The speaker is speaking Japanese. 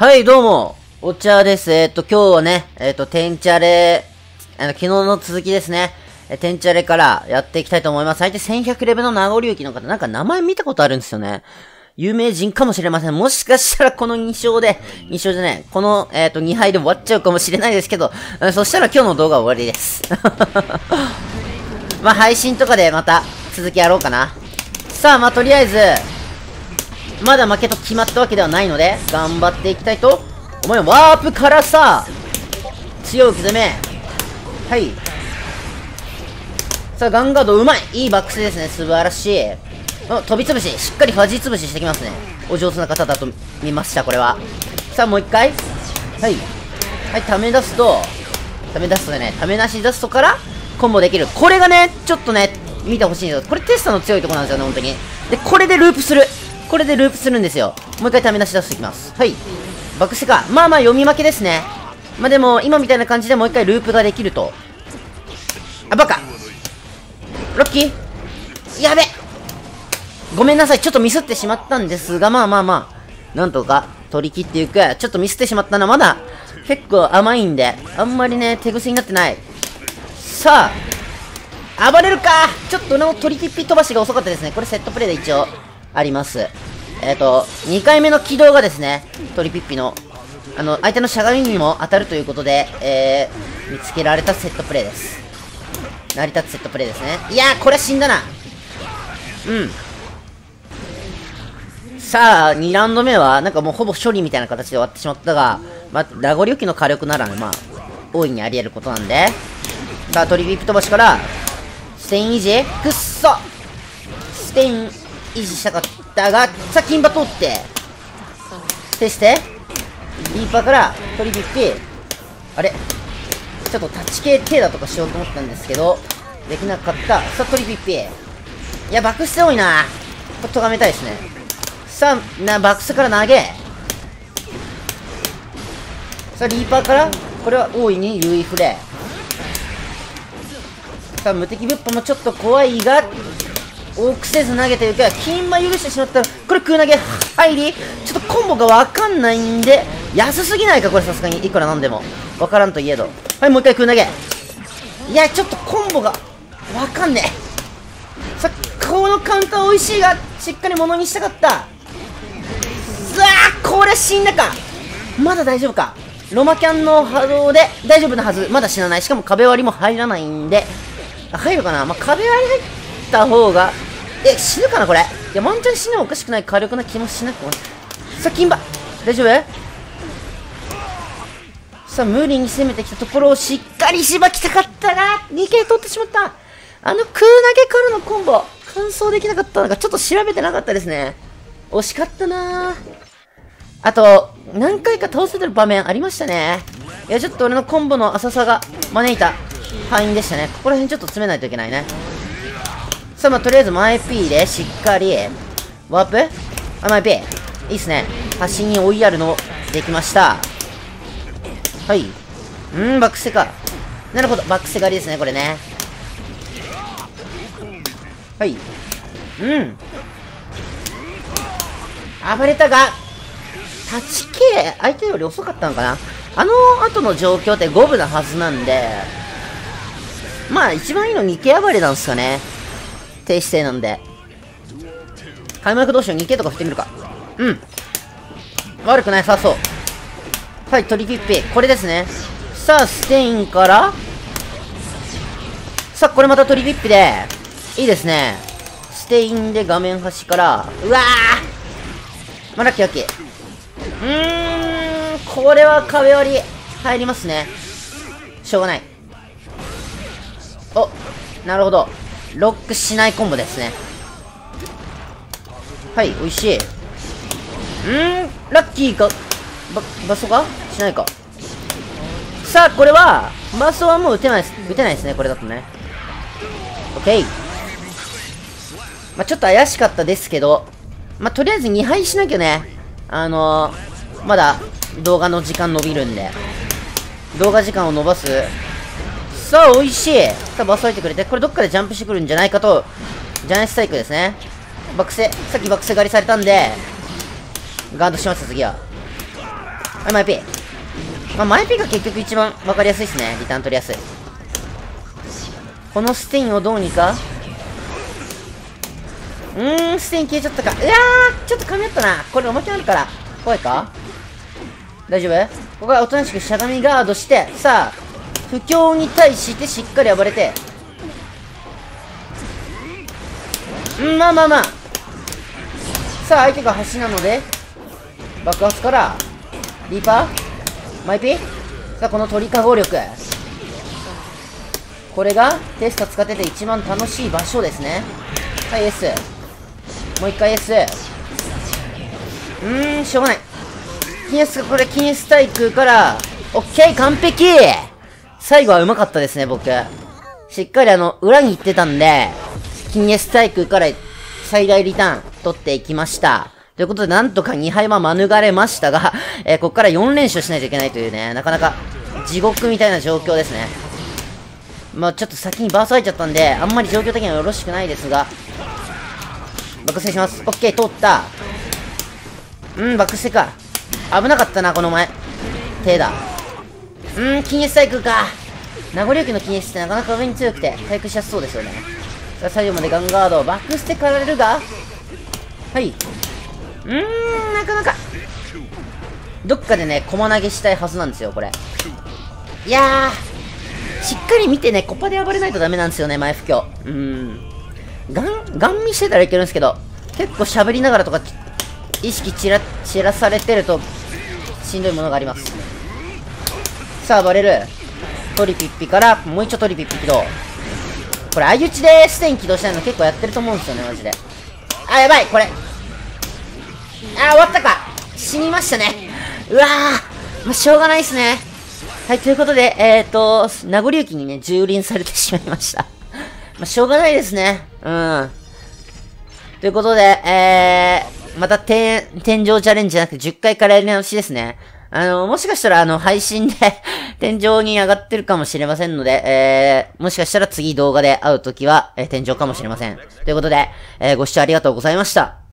はい、どうも、お茶です。今日はね、天チャレ、昨日の続きですね。天チャレからやっていきたいと思います。相手1100レベルの名残雪の方、なんか名前見たことあるんですよね。有名人かもしれません。もしかしたらこの2敗で終わっちゃうかもしれないですけど、そしたら今日の動画は終わりです。まあ、配信とかでまた続きやろうかな。さあ、まあ、とりあえず、まだ負けと決まったわけではないので、頑張っていきたいと思います。ワープからさ、強い受け攻め。はい。さあ、ガンガードうまい。いいバックスですね。素晴らしい。飛び潰し。しっかりファジー潰ししてきますね。お上手な方だと見ました、これは。さあ、もう一回。はい。はい、ため出し出すとから、コンボできる。これがね、ちょっとね、見てほしいんですよ。これテスタの強いところなんですよね、本当に。で、これでループする。んですよ。もう一回ため出し出していきます。はい。バックスか。まあまあ読み負けですね。まあでも、今みたいな感じでもう一回ループができると。あ、バカ。ロッキー。やべ。ごめんなさい。ちょっとミスってしまったんですが、まあまあまあ。なんとか取り切っていく。ちょっとミスってしまったな。まだ結構甘いんで、あんまりね、手癖になってない。さあ。暴れるか。ちょっとの取り切り飛ばしが遅かったですね。これセットプレイで一応。あります。2回目の起動がですね、トリピッピの、相手のしゃがみにも当たるということで、見つけられたセットプレイです。成り立つセットプレイですね。いやー、これ死んだな。うん。さあ、2ラウンド目は、なんかもうほぼ処理みたいな形で終わってしまったが、まあ、名残雪の火力なら、まあ、大いにあり得ることなんで。さあ、トリピッピ飛ばしから、ステイン維持くっそステイン維持したかったが、さあ、金馬通って、消して、リーパーから、トリピッピ、あれちょっとタッチ系手だとかしようと思ったんですけど、できなかった。さあ、トリピッピ。いや、バックス多いな。これ、とがめたいですね。さあ、バックスから投げ。さあ、リーパーから、これは大いに優位フレ。さあ、無敵物販もちょっと怖いが、多くせず投げていく。金馬許してしまったら、これ空投げ入り、ちょっとコンボがわかんないんで、安すぎないか、これさすがに。いくらなんでも。わからんといえど。はい、もう一回空投げ。いや、ちょっとコンボがわかんねえ。さあ、このカウンター美味しいが、しっかり物にしたかった。さあ、これ死んだか。まだ大丈夫か。ロマキャンの波動で大丈夫なはず。まだ死なない。しかも壁割りも入らないんで。入るかな。まあ、壁割り入った方が、死ぬかなこれ。いや、ワンチャン死んでもおかしくない火力な気もしなくもない。さあ、金馬大丈夫。さあ、無理に攻めてきたところをしっかりしばきたかったが、2系取ってしまった。空投げからのコンボ完走できなかったのが、ちょっと調べてなかったですね。惜しかったな。あと何回か倒せてる場面ありましたね。いや、ちょっと俺のコンボの浅さが招いた敗因でしたね。ここら辺ちょっと詰めないといけないね。さあ、まあ、とりあえず前 P でしっかりワープ、前 P いいっすね。端に追いやるのできました。はい。バックスか。なるほど、バックス狩りですね、これね。はい。暴れたが立ち系相手より遅かったのかな。後の状況って五分なはずなんで、まあ一番いいの2系暴れなんですかね。低姿勢なんで、開幕同士の 2K とか振ってみるか。悪くない。さあ、そう、はい、トリピッピこれですね。さあ、ステインから、さあ、これまたトリピッピでいいですね。ステインで画面端から、うわー、まあ、ラッキーラッキー。これは壁割り入りますね。しょうがない。お、なるほど、ロックしないコンボですね。はい、美味しい。ラッキーか、バソかしないか。さあ、これは、バソはもう打てないですね、これだとね。オッケー。まあ、ちょっと怪しかったですけど、まあ、とりあえず2敗しなきゃね、まだ動画の時間伸びるんで、動画時間を伸ばす。さあ、美味しい。さあ、バス置いてくれて、これどっかでジャンプしてくるんじゃないかと、ジャイアンスタイクですね。バックセ、さっきバックセ狩りされたんで、ガードしました、次は。れ前 P、まあ、前 P が結局一番分かりやすいですね。リターン取りやすい。このステインをどうにか。ステイン消えちゃったか。うわー、ちょっと噛み合ったな。これおまけあるから怖いか。大丈夫。ここはおとなしくしゃがみガードして、さあ不況に対してしっかり暴れて、まあまあまあ、さあ相手が橋なので爆発からリーパーマイピー。さあこの鳥かご力、これがテスタ使ってて一番楽しい場所ですね。はい、S もう一回 S。 しょうがない。金 S がこれ金 S 対空から OK 完璧。最後はうまかったですね。僕しっかり裏に行ってたんで、金 S 対空から最大リターン取っていきました。ということで、なんとか2敗は免れましたが、ここから4連勝しないといけないというね、なかなか地獄みたいな状況ですね。まあちょっと先にバース入っちゃったんで、あんまり状況的にはよろしくないですが、バックステします。 OK 通った。バックステか。危なかったな、この前手だ。金 S 対空か。名残雪の金 S ってなかなか上に強くて対空しやすそうですよね。さあ最後までガンガードバックステかられるが、はい、なかなかどっかでね駒投げしたいはずなんですよ、これ。いやー、しっかり見てね、コパで暴れないとダメなんですよね、前不況。ガン見してたらいけるんですけど、結構しゃべりながらとか意識散らされてるとしんどいものがあります。さあバレるトリピッピからもう一丁トリピッピ起動。これ相打ちでステイン起動したいの結構やってると思うんですよね、マジで。あ、やばい、これ終わったか。死にましたね。うわー、まあ、しょうがないですね。はい、ということで名残雪にね蹂躙されてしまいましたまあしょうがないですね。ということで、また天井チャレンジじゃなくて10回からやり直しですね。もしかしたら配信で天井に上がってるかもしれませんので、もしかしたら次動画で会うときは、天井かもしれません。ということで、ご視聴ありがとうございました。